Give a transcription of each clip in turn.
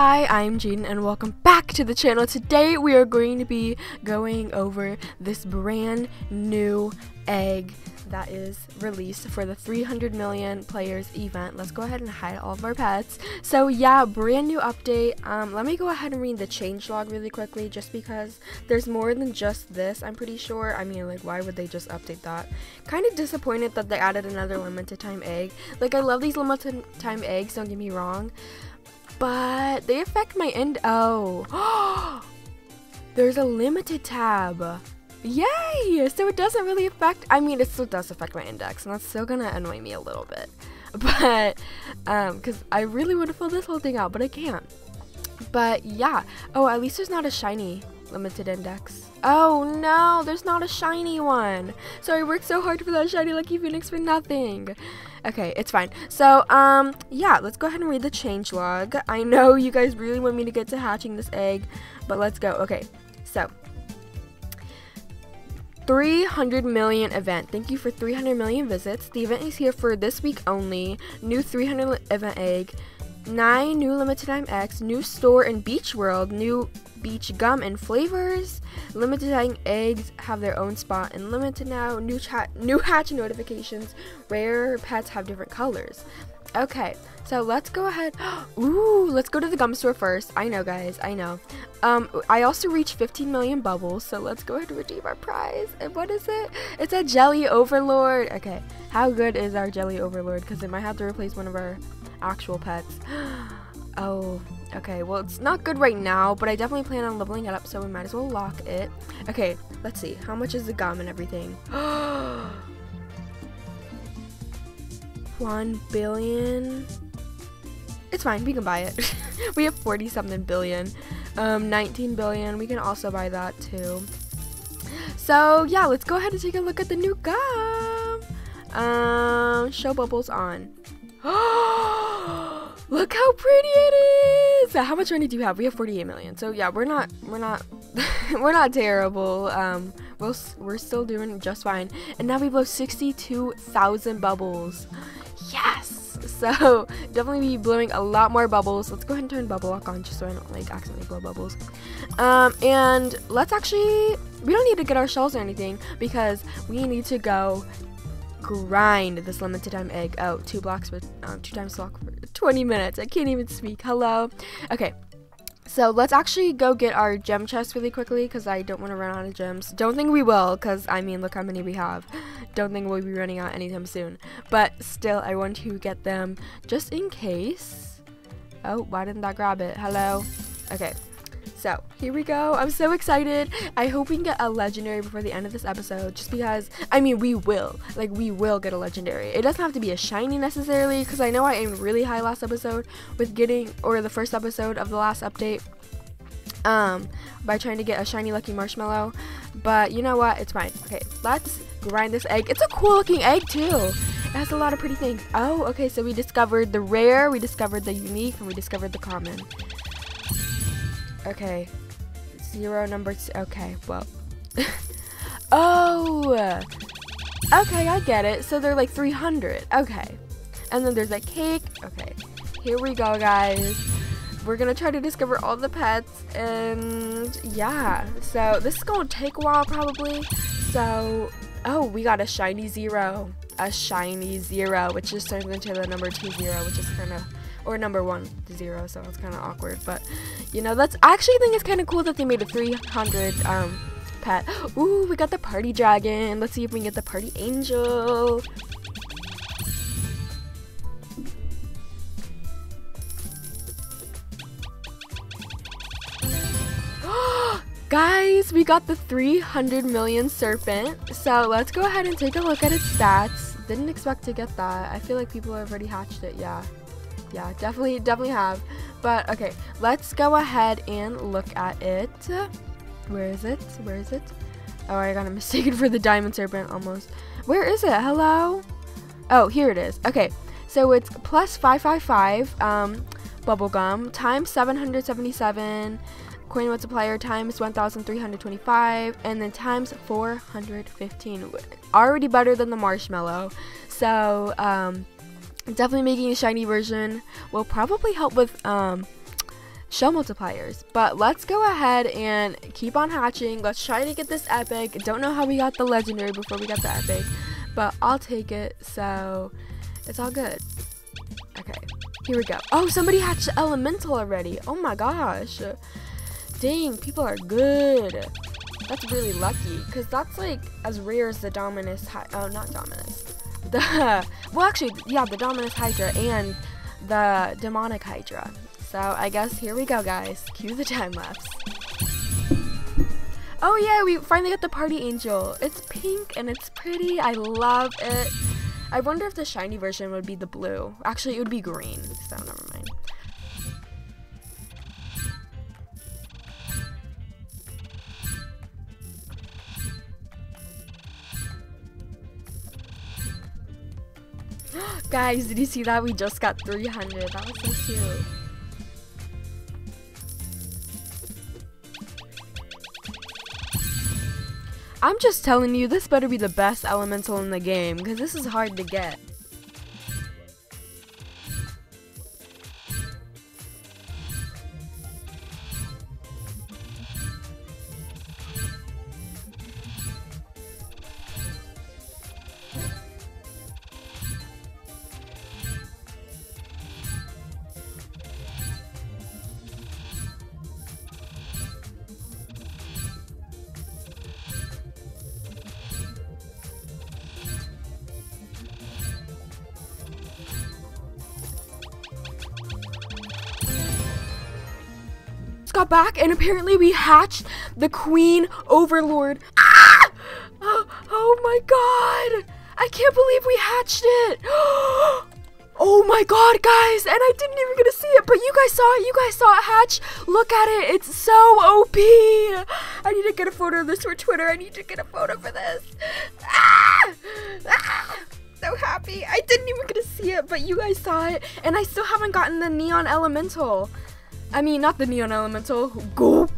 Hi, I'm Jaden and welcome back to the channel. Today we are going to be going over this brand new egg that is released for the 300 million players event. Let's go ahead and hide all of our pets. So yeah, brand new update. Let me go ahead and read the changelog really quickly just because there's more than just this, I'm pretty sure. I mean, like, why would they just update that? Kind of disappointed that they added another limited time egg. Like, I love these limited time eggs, don't get me wrong, but they affect my end. Oh, there's a limited tab. Yay! So it doesn't really affect, I mean, it still does affect my index, and that's still gonna annoy me a little bit, but because I really want to fill this whole thing out, but I can't. But yeah, oh, at least there's not a shiny limited index. Oh no, there's not a shiny one. So I worked so hard for that shiny lucky phoenix for nothing. Okay, it's fine. So yeah, let's go ahead and read the changelog. I know you guys really want me to get to hatching this egg, but let's go. Okay, so 300 million event. Thank you for 300 million visits. The event is here for this week only. New 300 event egg, 9 new limited time eggs, new store in Beach World, new beach gum and flavors. Limited time eggs have their own spot and limited now. New hatch notifications. Rare pets have different colors. Okay, so let's go ahead. Ooh, let's go to the gum store first. I know, guys, I know. I also reached 15 million bubbles, so let's go ahead and redeem our prize. And what is it? It's a Jelly Overlord. Okay, how good is our Jelly Overlord? Because it might have to replace one of our actual pets. Oh, okay, well, it's not good right now, but I definitely plan on leveling it up, so we might as well lock it. Okay, let's see. How much is the gum and everything? 1 billion. It's fine, we can buy it. We have 40 something billion. 19 billion, we can also buy that too. So yeah, let's go ahead and take a look at the new gum. Show bubbles on. Look how pretty it is. How much money do you have? We have 48 million. So yeah, we're not we're not terrible. We're still doing just fine. And now we blow 62,000 bubbles. Yes! So definitely be blowing a lot more bubbles. Let's go ahead and turn bubble lock on just so I don't like accidentally blow bubbles. And let's actually, we don't need to get our shells or anything because we need to go grind this limited time egg out. 2 blocks with 2 times block for 20 minutes. I can't even speak. Hello. Okay. So let's actually go get our gem chest really quickly because I don't want to run out of gems. Don't think we will because, I mean, look how many we have. Don't think we'll be running out anytime soon. But still, I want to get them just in case. Oh, why didn't that grab it? Hello. Okay. So here we go. I'm so excited. I hope we can get a legendary before the end of this episode just because, I mean, we will. Like, we will get a legendary. It doesn't have to be a shiny necessarily because I know I aimed really high last episode with getting, or the first episode of the last update, by trying to get a shiny lucky marshmallow. But you know what? It's fine. Okay, let's grind this egg. It's a cool looking egg too. It has a lot of pretty things. Oh, okay. So we discovered the rare, we discovered the unique, and we discovered the common. Okay, 0 number 2. Okay, well, oh, okay, I get it. So they're like 300. Okay, and then there's a cake. Okay, here we go, guys. We're gonna try to discover all the pets, and yeah, so this is gonna take a while probably. So, oh, we got a shiny 0, which just turns into the number 20, which is kind of, or number 10, so it's kind of awkward, but you know, that's, I actually think it's kind of cool that they made a 300 pet. Ooh, we got the party dragon. Let's see if we can get the party angel. Guys, we got the 300 million serpent, so let's go ahead and take a look at its stats. Didn't expect to get that. I feel like people have already hatched it. Yeah, definitely have. But okay, let's go ahead and look at it. Where is it? Oh, I got it mistaken for the diamond serpent almost. Where is it? Hello. Oh, here it is. Okay, so it's plus 555 bubblegum times 777 coin multiplier times 1325 and then times 415. Already better than the marshmallow. So definitely making a shiny version will probably help with shell multipliers. But let's go ahead and keep on hatching. Let's try to get this epic. Don't know how we got the legendary before we got the epic, but I'll take it, so it's all good. Okay, here we go. Oh, somebody hatched the elemental already. Oh my gosh, dang, people are good. That's really lucky, because that's like as rare as the Dominus the Dominus Hydra and the Demonic Hydra. So I guess here we go, guys. Cue the time lapse. Oh yeah, we finally got the party angel. It's pink and it's pretty. I love it. I wonder if the shiny version would be the blue. Actually, it would be green, so never mind. Guys, did you see that? We just got 300. That was so cute. I'm just telling you, this better be the best elemental in the game, because this is hard to get. Got back, and apparently we hatched the Queen Overlord. Ah! Oh my god, I can't believe we hatched it. Oh my god, guys, and I didn't even get to see it, but you guys saw it hatch. Look at it, it's so OP. I need to get a photo of this for Twitter. I need to get a photo for this. Ah! Ah! So happy. I didn't even get to see it, but you guys saw it, and I still haven't gotten the neon elemental. I mean, not the neon elemental. Goop.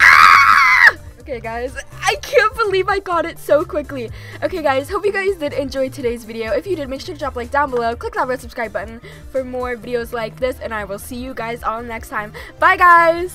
Ah! Okay, guys, I can't believe I got it so quickly. Okay, guys, hope you guys did enjoy today's video. If you did, make sure to drop a like down below. Click that red subscribe button for more videos like this, and I will see you guys all next time. Bye, guys!